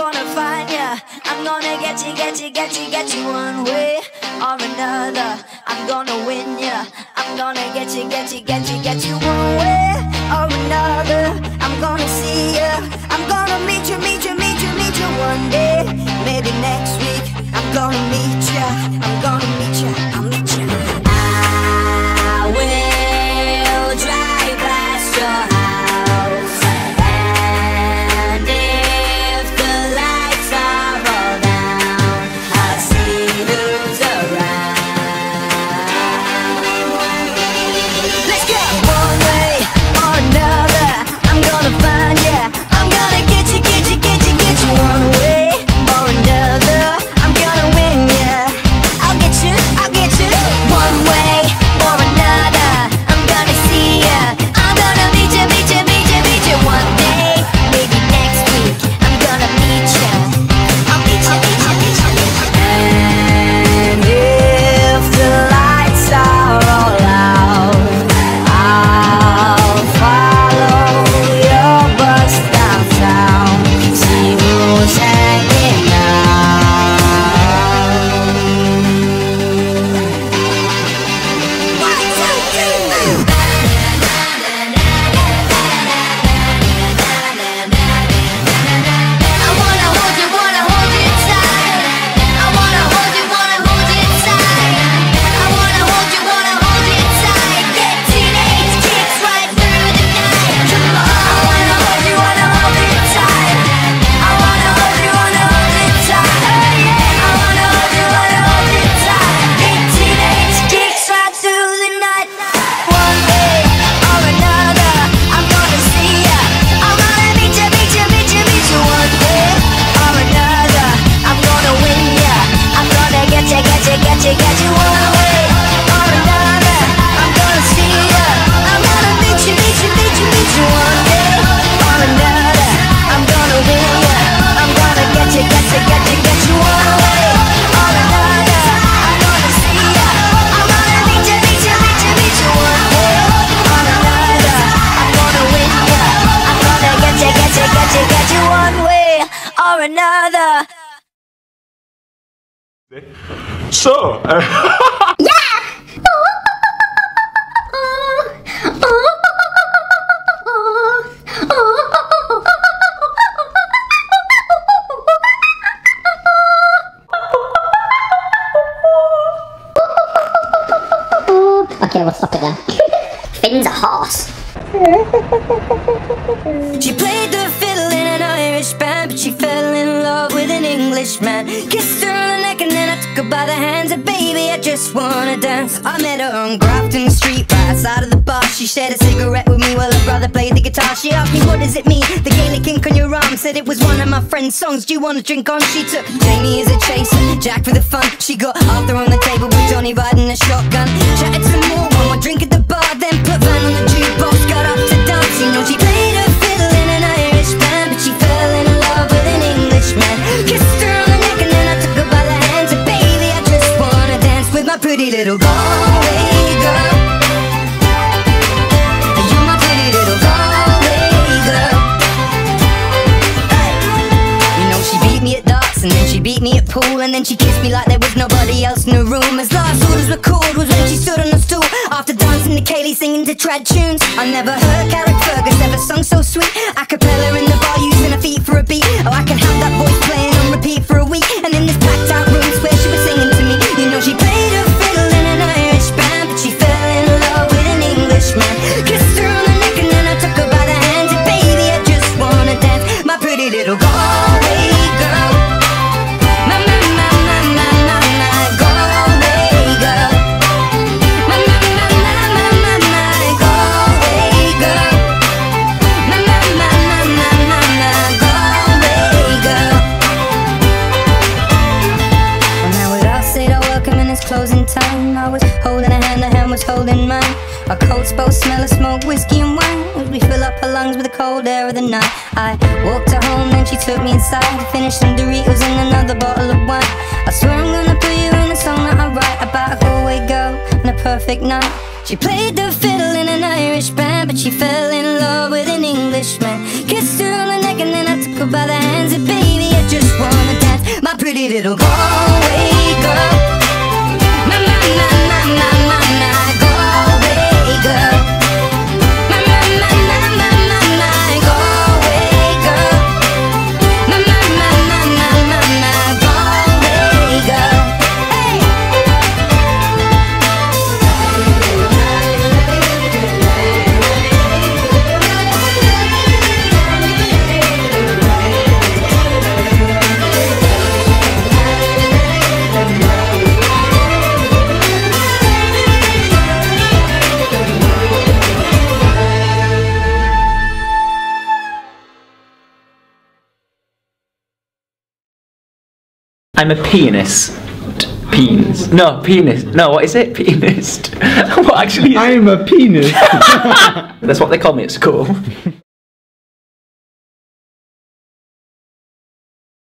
gonna find ya. I'm gonna get you, get you, get you, get you one way or another. I'm gonna win ya. I'm gonna get you, get you, get you, get you one way or another. I'm gonna see ya. I'm gonna meet you, meet you, meet you, meet you one day. Maybe next week. I'm gonna meet ya. I'm gonna meet ya. I'll meet ya. I will drive past your house. So, okay, we'll stop it then. Finn's a horse. She played the fiddle in an Irish band, but she fell in love with an Englishman. Kissed her on the neck and then I took her by the hands, and baby, I just wanna dance. I met her on Grafton Street, right outside of the bar. She shared a cigarette with me while her brother played the guitar. She asked me, what does it mean? The Gaelic ink on your arm, said it was one of my friend's songs. Do you wanna drink on? She took Jamie as a chaser, Jack for the fun. She got Arthur on the table with Johnny riding a shotgun. Chatted some more, one more drink at the bar, then put Van on the jukebox, got up to dancing. You know, she played her fiddle in an Irish band, but she fell in love with an Englishman. Kissed her on the neck and then I took her by the hands, and baby, I just wanna dance with my pretty little Galway girl. You're my pretty little Galway girl. You know, she beat me at darts, and then she beat me at pool, and then she kissed me like there was nobody else in the room. As last orders were called was when she stood on the stool after dancing to Kaylee, singing to trad tunes. I never heard Carrick Fergus ever sung so sweet. A cappella in the bar, using her feet for a beat. Oh, I can have that voice playing on repeat for a week. And in this packed out room, swear she was singing to me. You know, she played her fiddle in an Irish band, but she fell in love with an Englishman. Kissed her on the neck and then I took her by the hands, and baby, I just wanna dance, my pretty little Galway girl. I was holding her hand, her hand was holding mine. A cold spell, smell of smoke, whiskey and wine, as we fill up her lungs with the cold air of the night. I walked her home, then she took me inside, finished some Doritos and another bottle of wine. I swear I'm gonna put you in a song that I write about a Galway girl and a perfect night. She played the fiddle in an Irish band, but she fell in love with an Englishman. Kissed her on the neck and then I took her by the hands, and baby, I just pretty little Galway girl. Na na na na na na na, Galway girl. Na na na na na na na, Galway girl. Na na na na na na na, Galway girl. I'm a pianist. Penis. No, penis. No, what is it? Pianist. What actually is it? I'm a penis. That's what they call me at school.